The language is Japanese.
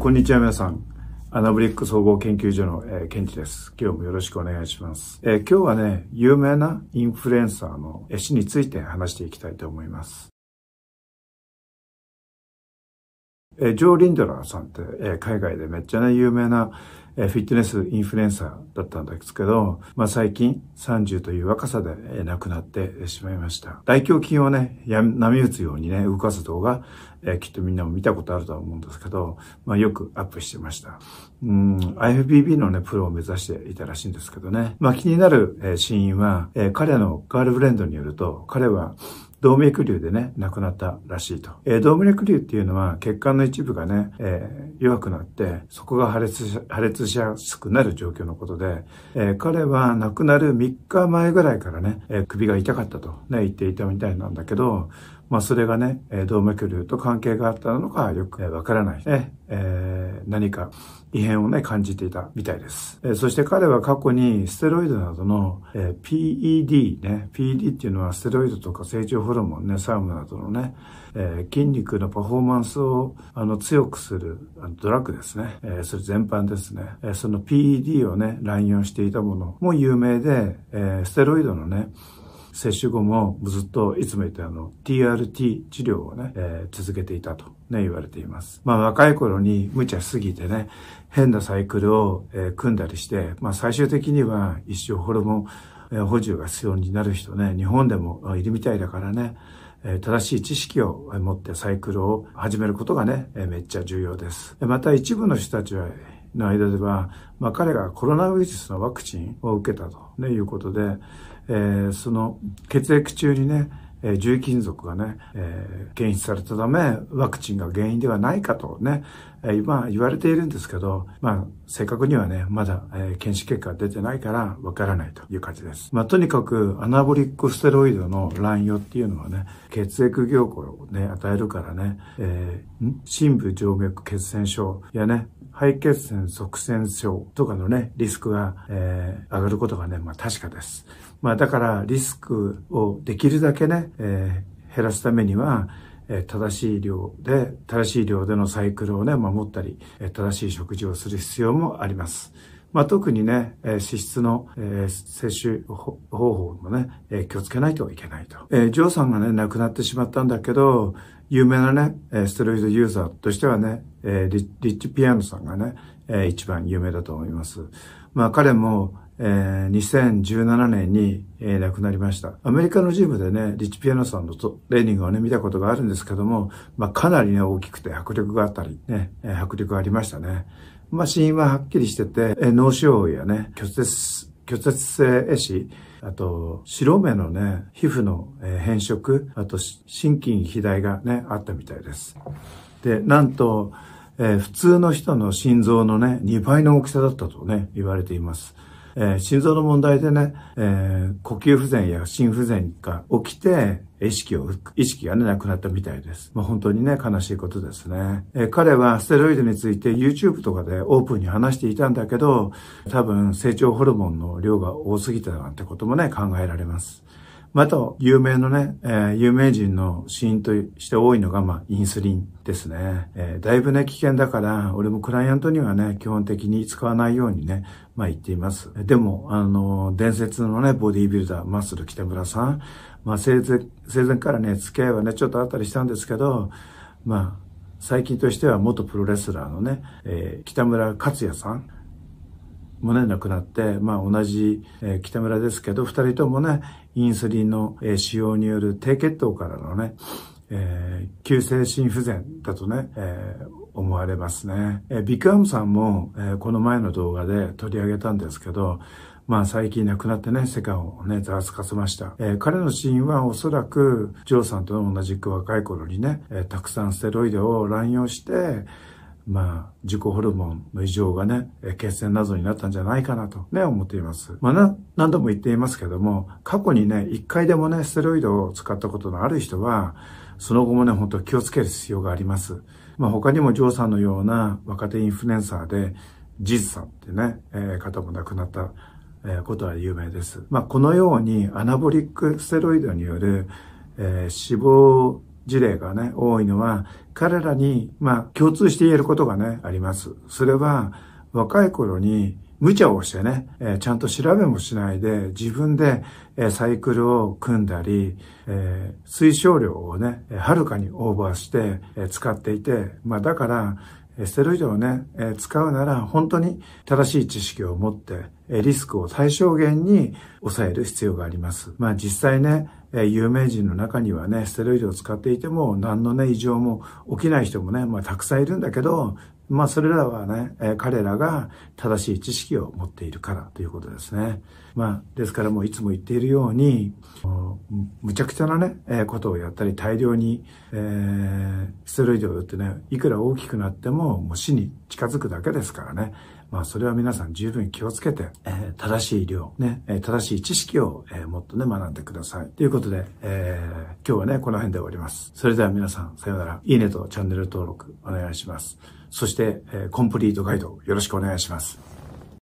こんにちは皆さん。アナブリック総合研究所の、ケンチです。今日もよろしくお願いします。今日はね、有名なインフルエンサーの死について話していきたいと思います。ジョー・リンドラーさんって、海外でめっちゃね、有名な、フィットネスインフルエンサーだったんですけど、最近30という若さで、亡くなってしまいました。大胸筋をね、波打つようにね、動かす動画、きっとみんなも見たことあるとは思うんですけど、よくアップしてました。IFBB のね、プロを目指していたらしいんですけどね。気になる、死因は、彼のガールフレンドによると、彼は、動脈瘤でね、亡くなったらしいと。動脈瘤っていうのは血管の一部がね、弱くなって、そこが破裂しやすくなる状況のことで、彼は亡くなる3日前ぐらいからね、首が痛かったとね、言っていたみたいなんだけど、それがね、動脈瘤と関係があったのかよくわからないね。何か異変をね、感じていたみたいです。そして彼は過去にステロイドなどの、PED ね、PED っていうのはステロイドとか成長ホルモンね、サームなどのね、筋肉のパフォーマンスを強くするドラッグですね。それ全般ですね。その PED をね、乱用していたものも有名で、ステロイドのね、接種後もずっといつも言ってTRT 治療をね、続けていたとね、言われています。若い頃に無茶しすぎてね、変なサイクルを、組んだりして、最終的には一生ホルモン、補充が必要になる人ね、日本でもいるみたいだからね、正しい知識を持ってサイクルを始めることがね、めっちゃ重要です。また一部の人たちは、の間では、彼がコロナウイルスのワクチンを受けたと、ね、いうことで、その血液中にね、重金属がね、検出されたため、ワクチンが原因ではないかとね、今言われているんですけど、正確にはね、まだ、検視結果が出てないからわからないという感じです。とにかく、アナボリックステロイドの乱用っていうのはね、血液凝固をね、与えるからね、深部静脈血栓症やね、肺血栓塞栓症とかのね、リスクが、上がることがね、確かです。だから、リスクをできるだけね、減らすためには、正しい量でのサイクルをね、守ったり、正しい食事をする必要もあります。特にね、脂質の、摂取方法もね、気をつけないといけないと。ジョーさんがね、亡くなってしまったんだけど、有名なね、ステロイドユーザーとしてはね、リッチピアノさんがね、一番有名だと思います。彼も、2017年に、亡くなりました。アメリカのジムでね、リッチピアノさんのトレーニングをね、見たことがあるんですけども、かなりね、大きくて迫力があったり、ね、迫力がありましたね。死因ははっきりしてて、脳腫瘍やね、拒絶性壊死、あと、白目のね、皮膚の変色、あと、心筋肥大がね、あったみたいです。で、なんと、普通の人の心臓のね、2倍の大きさだったとね、言われています。心臓の問題でね、呼吸不全や心不全が起きて、意識がね、なくなったみたいです。本当にね、悲しいことですね。彼はステロイドについて YouTube とかでオープンに話していたんだけど、多分成長ホルモンの量が多すぎたなんてこともね、考えられます。有名人の死因として多いのが、インスリンですね。だいぶね、危険だから、俺もクライアントにはね、基本的に使わないようにね、言っています。でも、伝説のね、ボディービルダー、マッスル北村さん、生前からね、付き合いはね、ちょっとあったりしたんですけど、最近としては元プロレスラーのね、北村克也さん、もね、亡くなって、同じ、北村ですけど、二人ともね、インスリンの、使用による低血糖からのね、急性心不全だとね、思われますね。ビッグアームさんも、この前の動画で取り上げたんですけど、最近亡くなってね、世界をね、ざわつかせました。彼の死因はおそらく、ジョーさんと同じく若い頃にね、たくさんステロイドを乱用して、自己ホルモンの異常がね、血栓などになったんじゃないかなとね、思っています。何度も言っていますけども、過去にね、一回でもね、ステロイドを使ったことのある人は、その後もね、本当気をつける必要があります。他にもジョーさんのような若手インフルエンサーで、ジズさんってね、方も亡くなった、ことは有名です。このようにアナボリックステロイドによる、脂肪事例がね、多いのは、彼らに、共通して言えることがね、あります。それは、若い頃に、無茶をしてね、ちゃんと調べもしないで、自分でサイクルを組んだり、推奨量をね、はるかにオーバーして使っていて、だから、ステロイドをね、使うなら本当に正しい知識を持って、リスクを最小限に抑える必要があります。実際ね、有名人の中にはね、ステロイドを使っていても何のね、異常も起きない人もね、たくさんいるんだけど、それらはね、彼らが正しい知識を持っているからということですね。ですからもういつも言っているように、むちゃくちゃなね、ことをやったり、大量に、ステロイドを打ってね、いくら大きくなっても、もう死に近づくだけですからね。それは皆さん十分気をつけて、正しい量、ね、正しい知識を、もっとね、学んでください。ということで、今日はね、この辺で終わります。それでは皆さん、さようなら。いいねとチャンネル登録お願いします。そして、コンプリートガイドよろしくお願いします。